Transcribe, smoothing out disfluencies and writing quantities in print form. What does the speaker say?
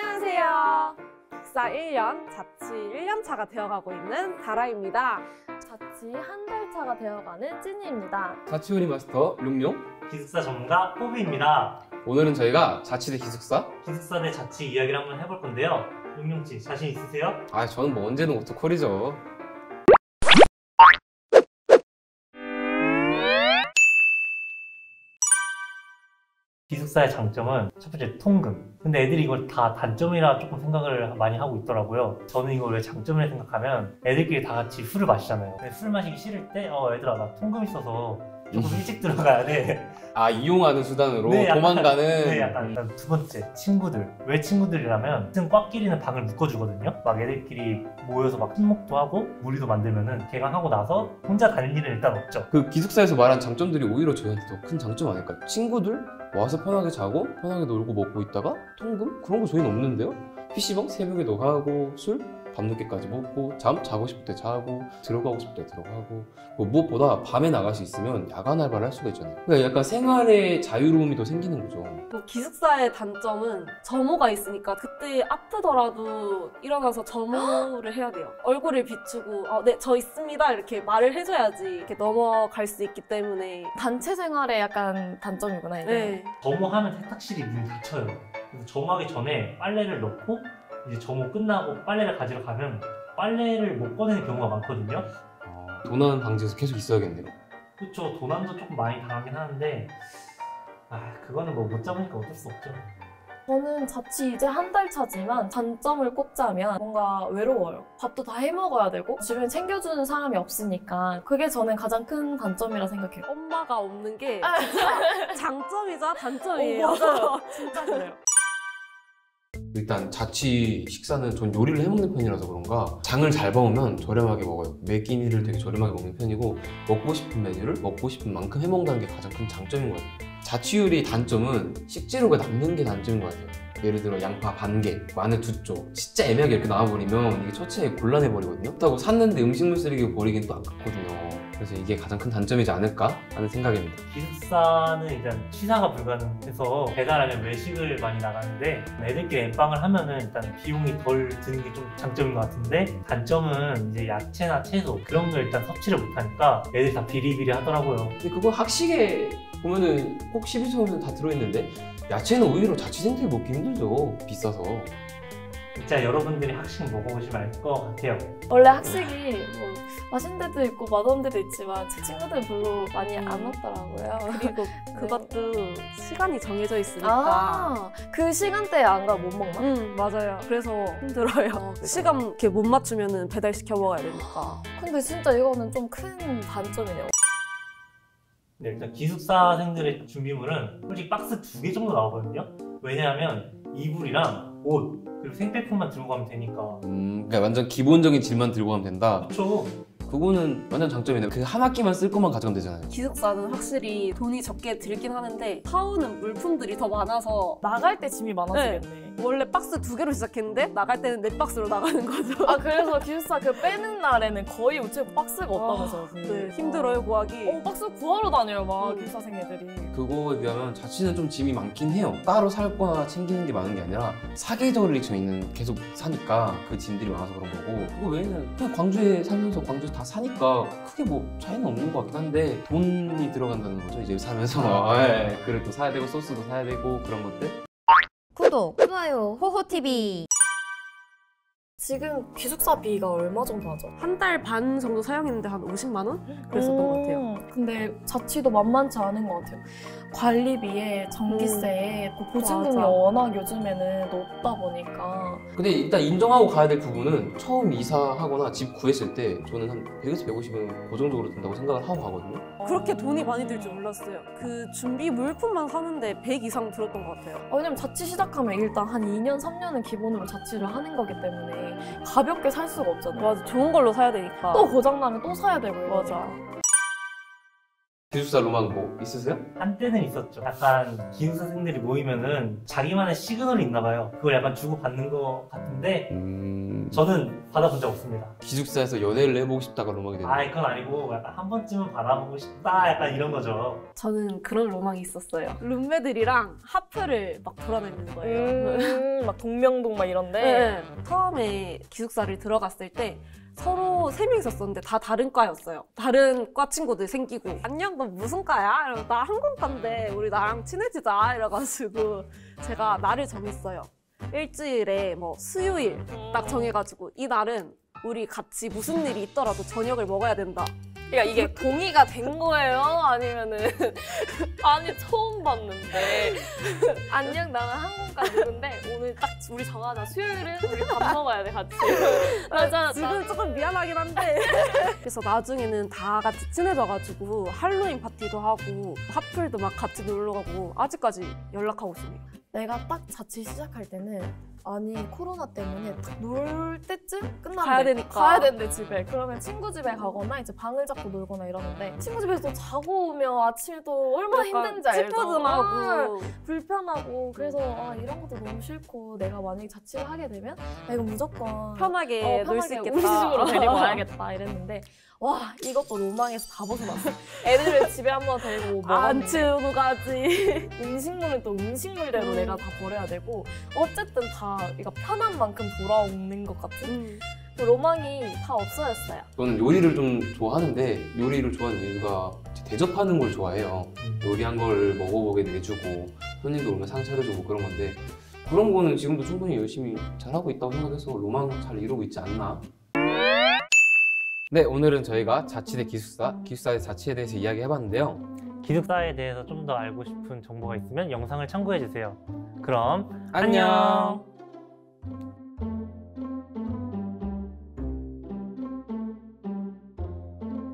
안녕하세요. 입사 1년, 자취 1년차가 되어가고 있는 다라입니다. 자취 한 달차가 되어가는 찐이입니다. 자취요리 마스터 룡룡, 기숙사 전문가 호비입니다. 오늘은 저희가 자취 대 기숙사? 기숙사 대 자취 이야기를 한번 해볼 건데요. 룡룡씨, 자신 있으세요? 아, 저는 뭐 언제든 오토콜이죠. 기숙사의 장점은 첫 번째, 통금. 근데 애들이 이걸 다 단점이라 조금 생각을 많이 하고 있더라고요. 저는 이걸 왜 장점이라 생각하면 애들끼리 다 같이 술을 마시잖아요. 근데 술 마시기 싫을 때 애들아, 나 통금 있어서 조금 일찍 들어가야 돼. 아, 이용하는 수단으로? 네, 약간, 도망가는? 네, 약간. 두 번째, 친구들. 왜 친구들이라면 같은 꽉 끼리는 방을 묶어주거든요. 막 애들끼리 모여서 막 친목도 하고 무리도 만들면은 개강하고 나서 혼자 다닐 일은 일단 없죠. 그 기숙사에서 말한 장점들이 오히려 저희한테 더 큰 장점 아닐까요? 친구들? 와서 편하게 자고 편하게 놀고 먹고 있다가 통금? 그런 거 저희는 없는데요? PC방 새벽에도 가고 술? 밤늦게까지 먹고 잠? 자고 싶을 때 자고 들어가고 싶을 때 들어가고 무엇보다 밤에 나갈 수 있으면 야간 알바를 할 수가 있잖아요. 그러니까 약간 생활의 자유로움이 더 생기는 거죠. 기숙사의 단점은 점호가 있으니까 그때 아프더라도 일어나서 점호를 해야 돼요. 얼굴을 비추고 네, 저 있습니다 이렇게 말을 해줘야지 이렇게 넘어갈 수 있기 때문에 단체 생활의 약간 단점이구나 이게. 네. 점호하면 세탁실이 문이 닫혀요. 그래서 점호하기 전에 빨래를 넣고 이제 점호 끝나고 빨래를 가지러 가면 빨래를 못 꺼내는 경우가 많거든요. 도난 방지에서 계속 있어야겠네요. 그렇죠. 도난도 조금 많이 당하긴 하는데 그거는 뭐 못 잡으니까 어쩔 수 없죠. 저는 자취 이제 한 달 차지만 단점을 꼽자면 뭔가 외로워요. 밥도 다 해먹어야 되고 주변에 챙겨주는 사람이 없으니까 그게 저는 가장 큰 단점이라 생각해요. 엄마가 없는 게 장점이자 단점이에요. 맞아요. 진짜 그래요. 일단 자취 식사는 전 요리를 해먹는 편이라서 그런가 장을 잘 봐오면 저렴하게 먹어요. 매 끼니를 되게 저렴하게 먹는 편이고 먹고 싶은 메뉴를 먹고 싶은 만큼 해먹는다는 게 가장 큰 장점인 것 같아요. 자취 요리의 단점은 식재료가 남는 게 단점인 것 같아요. 예를 들어 양파 반 개, 마늘 2쪽 진짜 애매하게 이렇게 나와버리면 이게 처치하기 곤란해버리거든요. 그렇다고 샀는데 음식물 쓰레기로 버리긴 또 아깝거든요. 그래서 이게 가장 큰 단점이지 않을까 하는 생각입니다. 기숙사는 일단 취사가 불가능해서 배달 아니면 외식을 많이 나가는데 애들끼리 엠빵을 하면은 일단 비용이 덜 드는 게 좀 장점인 것 같은데 단점은 이제 야채나 채소 그런 걸 일단 섭취를 못하니까 애들이 다 비리비리 하더라고요. 근데 그거 학식에 보면은 꼭 12,000원 다 들어있는데 야채는 오히려 자취생들이 먹기 힘들죠. 비싸서. 진짜 여러분들이 학식 먹어보시면 알 것 같아요. 원래 학식이 뭐 맛있는 데도 있고 맛없는 데도 있지만 제 친구들은 별로 많이 안 먹더라고요. 그리고 그것도 시간이 정해져 있으니까 그 시간대에 안 가면 못 먹나? 맞아요. 그래서 힘들어요. 시간 이렇게 못 맞추면 배달시켜 먹어야 되니까. 근데 진짜 이거는 좀 큰 단점이네요. 네, 일단 기숙사생들의 준비물은 솔직히 박스 2개 정도 나오거든요. 왜냐하면 이불이랑 옷 그리고 생필품만 들고 가면 되니까. 그러니까 완전 기본적인 질만 들고 가면 된다. 그렇죠. 그거는 완전 장점이네요. 그 한 학기만 쓸 것만 가져가면 되잖아요. 기숙사는 확실히 돈이 적게 들긴 하는데 사오는 물품들이 더 많아서 나갈 때 짐이 많아지겠네. 네. 원래 박스 2개로 시작했는데 나갈 때는 4박스로 나가는 거죠. 아, 그래서 기숙사 그 빼는 날에는 거의 우체국 박스가 없다면서요. 네, 힘들어요 구하기. 박스 구하러 다녀요 막 기숙사생 애들이. 그거에 비하면 자취는 좀 짐이 많긴 해요. 따로 살거나 챙기는 게 많은 게 아니라 사계절이 저희는 계속 사니까 그 짐들이 많아서 그런 거고 그거 외에는 그냥 광주에 살면서 광주 다 사니까 크게 뭐 차이는 없는 것 같긴 한데 돈이 들어간다는 거죠. 이제 사면서 그걸 또 사야 되고 소스도 사야 되고 그런 것들. 구독, 좋아요, 호호티비. 지금 기숙사비가 얼마 정도 하죠? 한 달 반 정도 사용했는데 한 50만 원? 그랬었던 것 같아요. 근데 자취도 만만치 않은 것 같아요. 관리비에 전기세에 보증금이 워낙 요즘에는 높다 보니까. 근데 일단 인정하고 가야 될 부분은 처음 이사하거나 집 구했을 때 저는 한 100에서 150은 고정적으로 든다고 생각을 하고 가거든요. 그렇게 돈이 많이 들 줄 몰랐어요. 그 준비 물품만 사는데 100 이상 들었던 것 같아요. 왜냐면 자취 시작하면 일단 한 2년, 3년은 기본으로 자취를 하는 거기 때문에 가볍게 살 수가 없잖아요. 맞아, 좋은 걸로 사야 되니까. 또 고장나면 또 사야 되고. 맞아. 기숙사 로망 뭐 있으세요? 한때는 있었죠. 약간 기숙사생들이 모이면은 자기만의 시그널이 있나봐요. 그걸 약간 주고받는 것 같은데 저는 받아본 적 없습니다. 기숙사에서 연애를 해보고 싶다가 로망이 되는 거예요? 아, 그건 아니고 약간 한 번쯤은 받아보고 싶다 약간 이런 거죠. 저는 그런 로망이 있었어요. 룸메들이랑 하프를 막 돌아다니는 거예요. 막 동명동 막 이런데. 네. 처음에 기숙사를 들어갔을 때 서로 3명 있었는데 다 다른 과였어요. 다른 과 친구들 생기고 안녕, 너 무슨 과야? 이러면서 나 항공과인데 우리 나랑 친해지자 이래가지고 제가 날을 정했어요. 일주일에 뭐 수요일 딱 정해가지고 이 날은 우리 같이 무슨 일이 있더라도 저녁을 먹어야 된다. 그러니까 이게 동의가 된 거예요? 아니면은 아니 처음 봤는데 안녕, 나는 항공과 누군데 오늘 딱 우리 정하자. 수요일은 우리 밥 먹어야 돼 같이. 맞아. 지금 조금 미안하긴 한데 그래서 나중에는 다 같이 친해져가지고 할로윈 파티도 하고 하플도 막 같이 놀러 가고 아직까지 연락하고 있습니다. 내가 딱 자취 시작할 때는 아니 코로나 때문에 딱 놀 때쯤 끝나면 가야 되니까 가야 되는데 집에 그러면 친구 집에 가거나 이제 방을 잡고 놀거나 이러는데 친구 집에서 자고 오면 아침에 또 얼마나 힘든지 알죠? 찌뿌둥하고 불편하고 그래서 아 이런 것도 너무 싫고 내가 만약에 자취를 하게 되면 나 이거 무조건 편하게 놀 수 있겠다 우리 집으로 데리고 와야겠다 이랬는데 와 이것도 로망에서 다 벗어났어. 애들을 집에 한번 데리고 먹었는데 안 치우고 가지. 음식물은 또 음식물대로 내가 다 버려야 되고 어쨌든 다 이거 편한 만큼 돌아오는 것 같은 그 로망이 다 없어졌어요. 저는 요리를 좀 좋아하는데 요리를 좋아하는 이유가 대접하는 걸 좋아해요. 요리한 걸 먹어보게 내주고 손님도 오면 상 차려주고 그런 건데 그런 거는 지금도 충분히 열심히 잘하고 있다고 생각해서 로망 잘 이루고 있지 않나. 네, 오늘은 저희가 자취대 기숙사, 기숙사의 자취에 대해서 이야기해봤는데요. 기숙사에 대해서 좀 더 알고 싶은 정보가 있으면 영상을 참고해주세요. 그럼 안녕!